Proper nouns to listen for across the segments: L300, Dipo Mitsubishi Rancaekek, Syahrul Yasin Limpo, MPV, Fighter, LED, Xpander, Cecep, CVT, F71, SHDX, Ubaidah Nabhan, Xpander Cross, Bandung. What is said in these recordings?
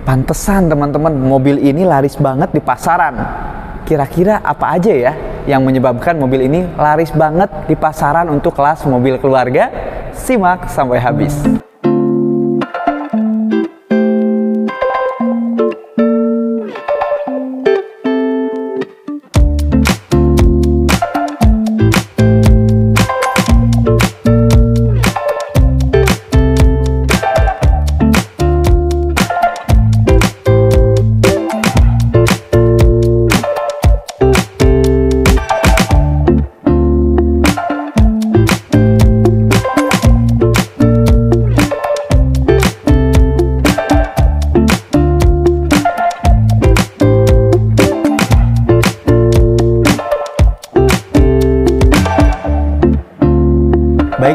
Pantesan teman-teman, mobil ini laris banget di pasaran. Kira-kira apa aja ya yang menyebabkan mobil ini laris banget di pasaran untuk kelas mobil keluarga? Simak sampai habis.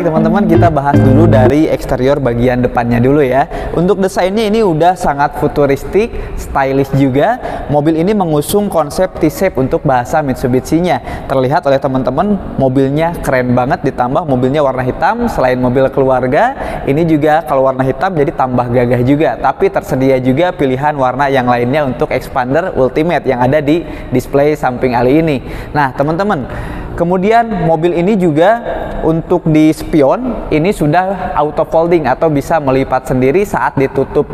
Teman-teman, kita bahas dulu dari eksterior bagian depannya dulu ya. Untuk desainnya ini udah sangat futuristik, stylish juga. Mobil ini mengusung konsep T-shape untuk bahasa Mitsubishi-nya. Terlihat oleh teman-teman, mobilnya keren banget, ditambah mobilnya warna hitam. Selain mobil keluarga, ini juga kalau warna hitam jadi tambah gagah juga. Tapi tersedia juga pilihan warna yang lainnya untuk Xpander Ultimate yang ada di display samping ali ini. Nah teman-teman, kemudian mobil ini juga untuk di spion ini sudah auto folding atau bisa melipat sendiri saat ditutup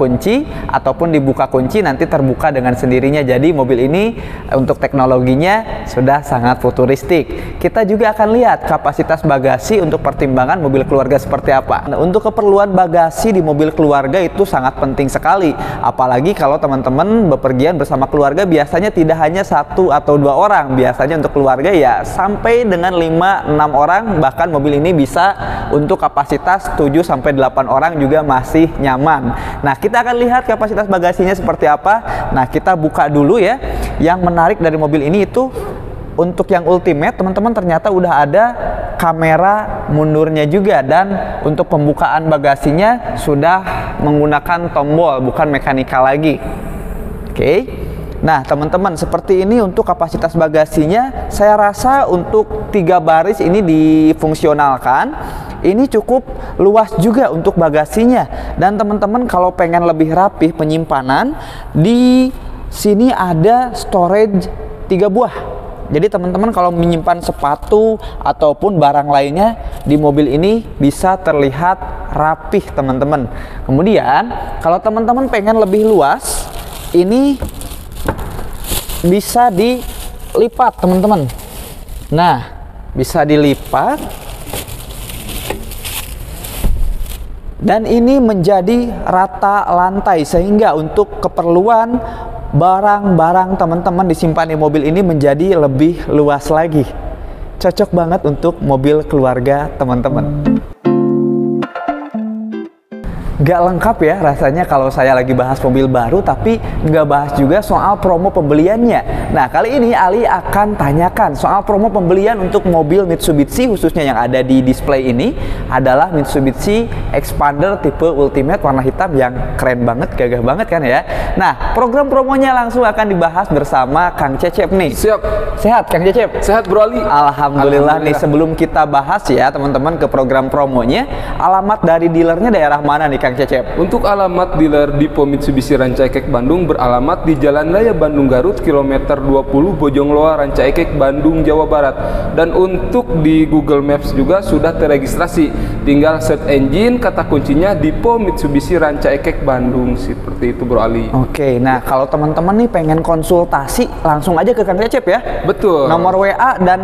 kunci ataupun dibuka kunci, nanti terbuka dengan sendirinya. Jadi mobil ini untuk teknologinya sudah sangat futuristik. Kita juga akan lihat kapasitas bagasi untuk pertimbangan mobil keluarga seperti apa. Nah, untuk keperluan bagasi di mobil keluarga itu sangat penting sekali. Apalagi kalau teman-teman bepergian bersama keluarga, biasanya tidak hanya satu atau dua orang. Biasanya untuk keluarga ya sampai dengan 5-6 orang, bahkan mobil ini bisa untuk kapasitas 7-8 orang juga masih nyaman. Nah, kita akan lihat kapasitas bagasinya seperti apa. Nah, kita buka dulu ya. Yang menarik dari mobil ini itu untuk yang Ultimate, teman-teman, ternyata udah ada kamera mundurnya juga, dan untuk pembukaan bagasinya sudah menggunakan tombol, bukan mekanikal lagi. Oke. Nah teman-teman, seperti ini untuk kapasitas bagasinya. Saya rasa untuk 3 baris ini difungsionalkan, ini cukup luas juga untuk bagasinya. Dan teman-teman kalau pengen lebih rapih penyimpanan, di sini ada storage 3 buah. Jadi teman-teman kalau menyimpan sepatu ataupun barang lainnya di mobil ini bisa terlihat rapih teman-teman. Kemudian kalau teman-teman pengen lebih luas, ini bisa dilipat teman-teman. Nah, bisa dilipat, dan ini menjadi rata lantai sehingga untuk keperluan barang-barang teman-teman disimpan di mobil ini menjadi lebih luas lagi. Cocok banget untuk mobil keluarga teman-teman. Gak lengkap ya rasanya kalau saya lagi bahas mobil baru tapi gak bahas juga soal promo pembeliannya. Nah kali ini Ali akan tanyakan soal promo pembelian untuk mobil Mitsubishi, khususnya yang ada di display ini adalah Mitsubishi Xpander tipe Ultimate warna hitam yang keren banget, gagah banget kan ya. Nah program promonya langsung akan dibahas bersama Kang Cecep nih. Siap. Sehat Kang Cecep? Sehat Bro Ali. Alhamdulillah nih. Sebelum kita bahas ya teman-teman ke program promonya, alamat dari dealernya daerah mana nih Kang Cecep? Untuk alamat dealer Dipo Mitsubishi Rancaekek Bandung beralamat di Jalan Raya Bandung Garut kilometer 20 Bojongloa Rancaekek Bandung Jawa Barat. Dan untuk di Google Maps juga sudah terregistrasi. Tinggal search engine kata kuncinya Dipo Mitsubishi Rancaekek Bandung, seperti itu Bro Ali. Oke, nah kalau teman-teman nih pengen konsultasi langsung aja ke Kang Cecep ya. Betul. Nomor WA dan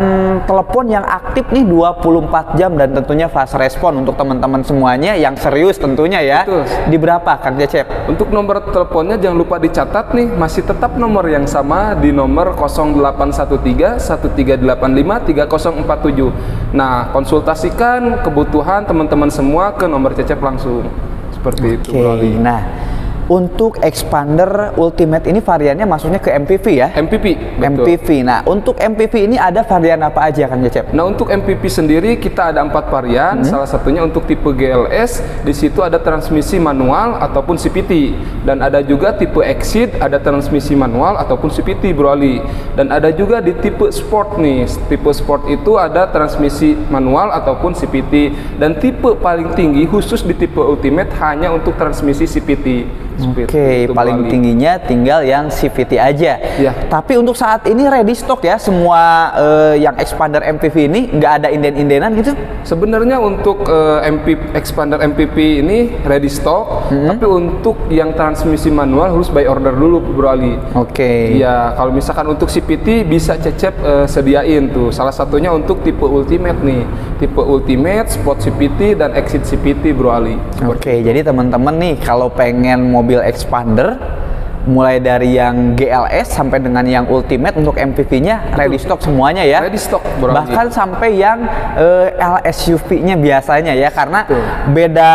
telepon yang aktif nih 24 jam dan tentunya fast respon untuk teman-teman semuanya yang serius tentunya ya. Ya, di berapa Kang Cecep? Untuk nomor teleponnya jangan lupa dicatat nih, masih tetap nomor yang sama di nomor 0813-1385-3047. Nah, konsultasikan kebutuhan teman-teman semua ke nomor Cecep langsung. Seperti itu, Bro Ali. Nah, untuk Xpander Ultimate ini variannya masuknya ke MPV ya? MPV, betul. MPV. Nah, untuk MPV ini ada varian apa aja Kang Cecep? Nah, untuk MPV sendiri kita ada 4 varian. Salah satunya untuk tipe GLS, di situ ada transmisi manual ataupun CVT. Dan ada juga tipe Exit, ada transmisi manual ataupun CVT, Bro Ali. Dan ada juga di tipe Sport nih. Tipe Sport itu ada transmisi manual ataupun CVT. Dan tipe paling tinggi khusus di tipe Ultimate hanya untuk transmisi CVT. Oke, paling tingginya tinggal yang CVT aja. Ya. Tapi untuk saat ini ready stock ya semua yang Xpander MPV ini, nggak ada inden-indenan gitu? Sebenarnya untuk Xpander MPV ini ready stock, tapi untuk yang transmisi manual harus by order dulu Bro Ali. Oke. Ya, kalau misalkan untuk CVT bisa Cecep sediain tuh. Salah satunya untuk tipe Ultimate nih, tipe Ultimate, Spot CVT dan Exit CVT Bro Ali. Oke, jadi teman-teman nih kalau pengen mobil Xpander mulai dari yang GLS sampai dengan yang Ultimate untuk MPV-nya ready stock semuanya ya. Ready stock, Bro. Bahkan sampai yang LSUV-nya biasanya ya, karena beda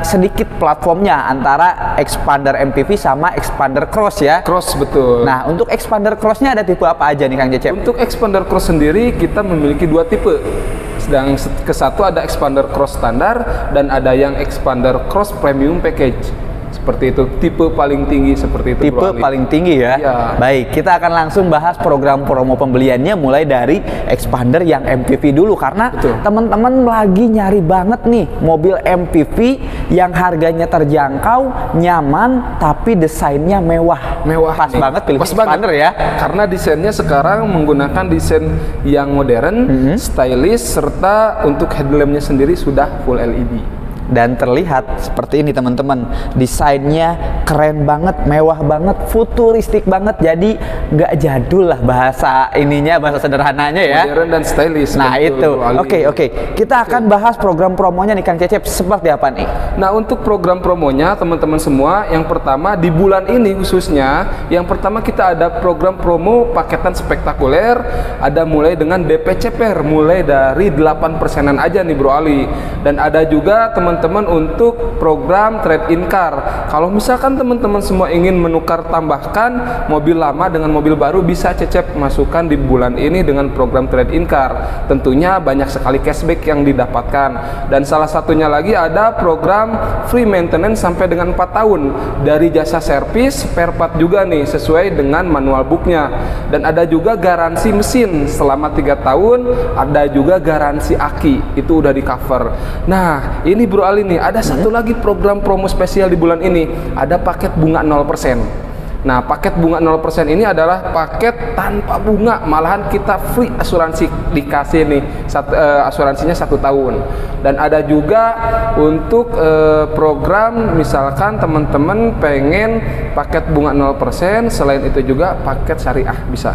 sedikit platformnya antara Xpander MPV sama Xpander Cross ya. Cross, betul. Nah, untuk Xpander Cross-nya ada tipe apa aja nih Kang Cecep? Untuk Xpander Cross sendiri kita memiliki dua tipe. Sedang ke satu ada Xpander Cross standar dan ada yang Xpander Cross Premium Package. Seperti itu, tipe paling tinggi seperti itu. Tipe paling tinggi ya? Iya. Baik, kita akan langsung bahas program promo pembeliannya mulai dari Xpander yang MPV dulu. Karena teman-teman lagi nyari banget nih mobil MPV yang harganya terjangkau, nyaman, tapi desainnya mewah. Mewah. Pas banget pilih Xpander ya. Karena desainnya sekarang menggunakan desain yang modern, stylish, serta untuk headlampnya sendiri sudah full LED. Dan terlihat seperti ini teman-teman, desainnya keren banget, mewah banget, futuristik banget, jadi nggak jadul lah bahasa ininya, bahasa sederhananya ya, modern dan stylish. Nah itu, oke, kita akan bahas program promonya nih Kang Cecep, seperti apa nih? Nah untuk program promonya teman-teman semua, yang pertama di bulan ini khususnya, yang pertama kita ada program promo paketan spektakuler, ada mulai dengan DP CPR mulai dari 8%-an aja nih Bro Ali, dan ada juga teman-teman untuk program trade-in car. Kalau misalkan teman-teman semua ingin menukar tambahkan mobil lama dengan mobil baru, bisa Cecep masukkan di bulan ini dengan program trade-in car. Tentunya banyak sekali cashback yang didapatkan. Dan salah satunya lagi ada program free maintenance sampai dengan 4 tahun dari jasa servis, spare part juga nih sesuai dengan manual booknya. Dan ada juga garansi mesin selama 3 tahun, ada juga garansi aki, itu udah di cover. Nah ini Bro Ali nih, ada satu lagi program promo spesial di bulan ini, ada paket bunga 0%. Nah, paket bunga 0% ini adalah paket tanpa bunga, malahan kita free asuransi, dikasih nih asuransinya 1 tahun. Dan ada juga untuk program misalkan teman-teman pengen paket bunga 0%, selain itu juga paket syariah bisa.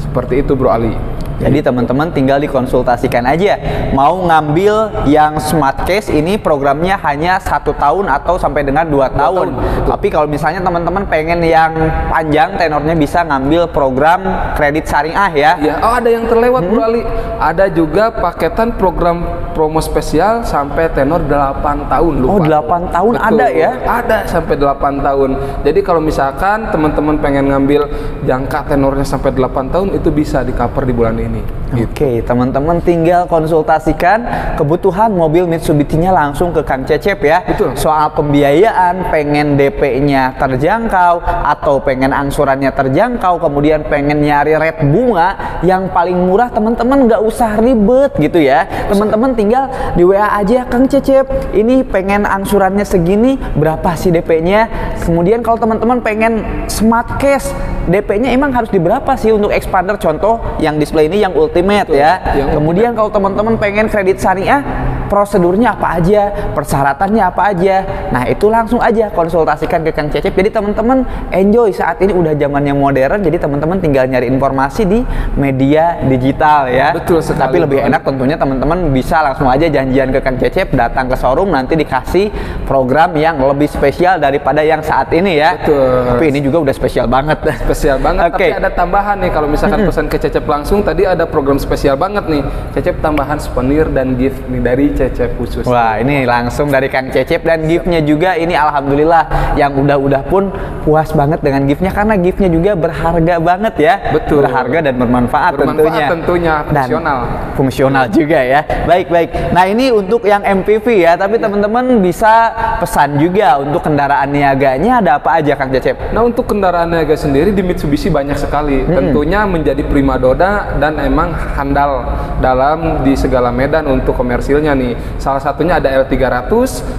Seperti itu Bro Ali. Jadi teman-teman tinggal dikonsultasikan aja. Mau ngambil yang smart case ini programnya hanya 1 tahun atau sampai dengan 2 tahun. Tapi kalau misalnya teman-teman pengen yang panjang tenornya, bisa ngambil program kredit syariah ya. Oh ada yang terlewat Bro Ali. Ada juga paketan program promo spesial sampai tenor 8 tahun. Lupa. Oh 8 tahun ada ya? Ada sampai 8 tahun. Jadi kalau misalkan teman-teman pengen ngambil jangka tenornya sampai 8 tahun itu bisa di cover di bulan ini. Oke, teman-teman tinggal konsultasikan kebutuhan mobil Mitsubishi-nya langsung ke Kang Cecep ya. Soal pembiayaan, pengen DP-nya terjangkau atau pengen angsurannya terjangkau, kemudian pengen nyari rate bunga yang paling murah, teman-teman nggak usah ribet gitu ya. Teman-teman tinggal di WA aja, Kang Cecep ini pengen angsurannya segini, berapa sih DP-nya? Kemudian kalau teman-teman pengen smart cash, DP-nya emang harus di berapa sih untuk Xpander, contoh yang display ini yang Ultimate ya. Kemudian kalau teman-teman pengen kredit syariah, prosedurnya apa aja, persyaratannya apa aja. Nah itu langsung aja konsultasikan ke Kang Cecep. Jadi teman-teman enjoy, saat ini udah zamannya modern, jadi teman-teman tinggal nyari informasi di media digital ya. Betul sekali. Tapi lebih enak tentunya teman-teman bisa langsung aja janjian ke Kang Cecep, datang ke showroom, nanti dikasih program yang lebih spesial daripada yang saat ini ya. Tapi ini juga udah spesial banget. Spesial banget. Tapi ada tambahan nih kalau misalkan pesan ke Cecep langsung, tadi ada program spesial banget nih Cecep, tambahan souvenir dan gift nih dari Cecep khusus. Wah ini langsung dari Kang Cecep, dan giftnya juga ini alhamdulillah yang udah-udah pun puas banget dengan giftnya, karena giftnya juga berharga banget ya. Berharga dan bermanfaat tentunya. Fungsional. Dan fungsional juga ya. Baik. Nah ini untuk yang MPV ya, tapi teman-teman bisa pesan juga untuk kendaraan niaganya ada apa aja Kang Cecep? Nah untuk kendaraan niaga sendiri di Mitsubishi banyak sekali. Tentunya menjadi primadona dan emang handal dalam di segala medan untuk komersilnya nih. ini. Salah satunya ada L300,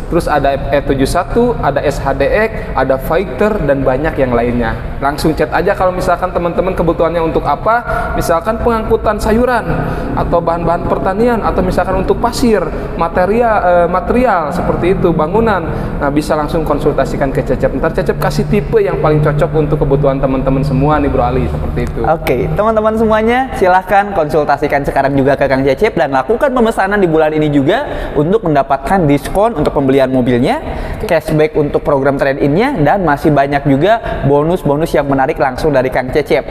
terus ada F71, ada SHDX, ada Fighter, dan banyak yang lainnya. Langsung chat aja kalau misalkan teman-teman kebutuhannya untuk apa, misalkan pengangkutan sayuran, atau bahan-bahan pertanian, atau misalkan untuk pasir, material seperti itu, bangunan. Nah, bisa langsung konsultasikan ke Cecep. Ntar Cecep kasih tipe yang paling cocok untuk kebutuhan teman-teman semua nih Bro Ali, seperti itu. Oke, teman-teman semuanya silahkan konsultasikan sekarang juga ke Kang Cecep dan lakukan pemesanan di bulan ini juga untuk mendapatkan diskon untuk pembelian mobilnya, cashback untuk program trade-in-nya, dan masih banyak juga bonus-bonus yang menarik langsung dari Kang Cecep.